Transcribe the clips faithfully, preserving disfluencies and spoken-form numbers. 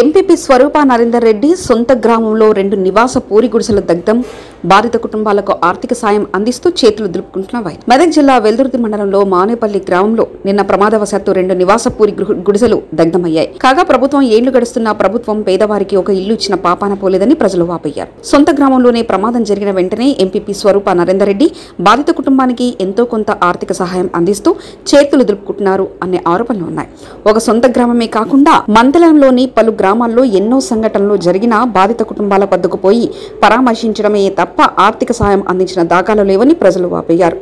MPP స్వరూప నరేందర్ రెడ్డి సొంత గ్రామంలో రెండు నివాస పూరి గుడిసెల దగ్ధం బాధిత కుటుంబాలకు ఆర్థిక సాయం అందిస్తూ చేతులు దులుపుకుంటున్నవాయి. మెదక్ జిల్లా వెల్దుర్తి మండలంలో మానేపల్లి గ్రామంలో నిన్న ప్రమాదవశాత్తు రెండు నివాస పూరి గుడిసెలు దగ్ధమయ్యాయి. కాగా ప్రభుత్వం ఏళ్లు గడుస్తున్న ప్రభుత్వం పేదవారికి ఒక ఇల్లు ఇచ్చిన పాపాన పోలేదని ప్రజలు వాపయ్యారు. సొంత గ్రామంలోనే ప్రమాదం జరిగిన వెంటనే ఎంపీపీ స్వరూప నరేందర్ రెడ్డి బాధిత కుటుంబానికి ఎంతో కొంత ఆర్థిక సహాయం అందిస్తూ చేతులు దులుపుకుంటున్నారు అనే ఆరోపణలు ఉన్నాయి. ఒక సొంత గ్రామమే కాకుండా మండలంలోని పలు గ్రామాల్లో ఎన్నో సంఘటనలు జరిగినా బాధిత కుటుంబాల వద్దకు పోయి పరామర్శించడమే తప్ప ఆర్థిక సాయం అందించిన దాఖలు లేవని ప్రజలు వాపోయారు.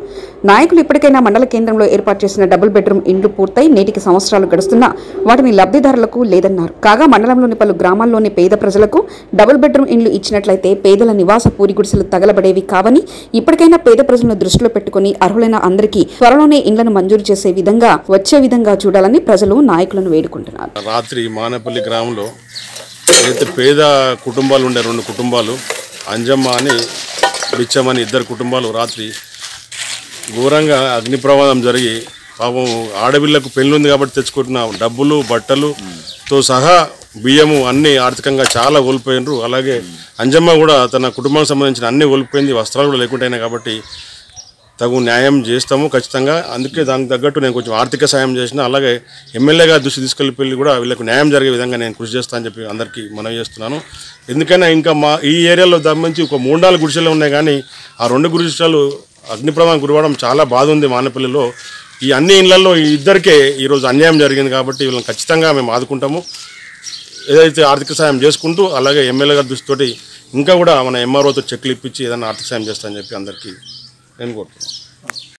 నాయకులు ఇప్పటికైనా మండల కేంద్రంలో ఏర్పాటు చేసిన డబుల్ బెడ్రూమ్ ఇండ్లు పూర్తయి నేటికి సంవత్సరాలు గడుస్తున్నా వాటిని లబ్ధిదారులకు లేదన్నారు. కాగా మండలంలోని పలు గ్రామాల్లోని పేద ప్రజలకు డబుల్ బెడ్రూమ్ ఇండ్లు ఇచ్చినట్లయితే పేదల నివాస పూరి గుడిసెలు తగలబడేవి కావని, ఇప్పటికైనా పేద ప్రజలను దృష్టిలో పెట్టుకుని అర్హులైన అందరికీ త్వరలోనే ఇండ్లను మంజూరు చేసే విధంగా వచ్చే విధంగా చూడాలని ప్రజలు నాయకులను వేడుకుంటున్నారు. రాత్రి మానేపల్లి గ్రామంలో ఏదైతే పేద కుటుంబాలు ఉండే రెండు కుటుంబాలు అంజమ్మ అని బిచ్చమ్మ అని ఇద్దరు కుటుంబాలు రాత్రి ఘోరంగా అగ్ని ప్రమాదం జరిగి పాపం ఆడపిల్లకు పెళ్ళి ఉంది కాబట్టి తెచ్చుకుంటున్న డబ్బులు బట్టలుతో సహా బియ్యము అన్నీ ఆర్థికంగా చాలా కోల్పోయినరు. అలాగే అంజమ్మ కూడా తన కుటుంబానికి సంబంధించిన అన్నీ కోల్పోయింది, వస్త్రాలు కూడా లేకుండా అయినాయి. కాబట్టి తగు న్యాయం చేస్తాము ఖచ్చితంగా. అందుకే దానికి తగ్గట్టు నేను కొంచెం ఆర్థిక సాయం చేసిన, అలాగే ఎమ్మెల్యేగా దృష్టి తీసుకెళ్ళి కూడా వీళ్ళకు న్యాయం జరిగే విధంగా నేను కృషి చేస్తానని చెప్పి అందరికీ మనవి చేస్తున్నాను. ఎందుకైనా ఇంకా మా ఈ ఏరియాలో సంబంధించి ఒక మూడు నాలుగు గుడిసెలు ఉన్నాయి, కానీ ఆ రెండు గుడిసెలు అగ్ని ప్రమాదం గురవడం చాలా బాధ ఉంది. మానేపల్లిలో ఈ అన్ని ఇళ్లలో ఈ ఇద్దరికే ఈరోజు అన్యాయం జరిగింది. కాబట్టి వీళ్ళని ఖచ్చితంగా మేము ఆదుకుంటాము, ఏదైతే ఆర్థిక సాయం చేసుకుంటూ, అలాగే ఎమ్మెల్యేగా దృష్టితోటి ఇంకా కూడా మన ఎంఆర్ఓతో చెక్లు ఇప్పించి ఏదైనా ఆర్థిక సాయం చేస్తామని చెప్పి అందరికీ నేను కోరుతున్నాను.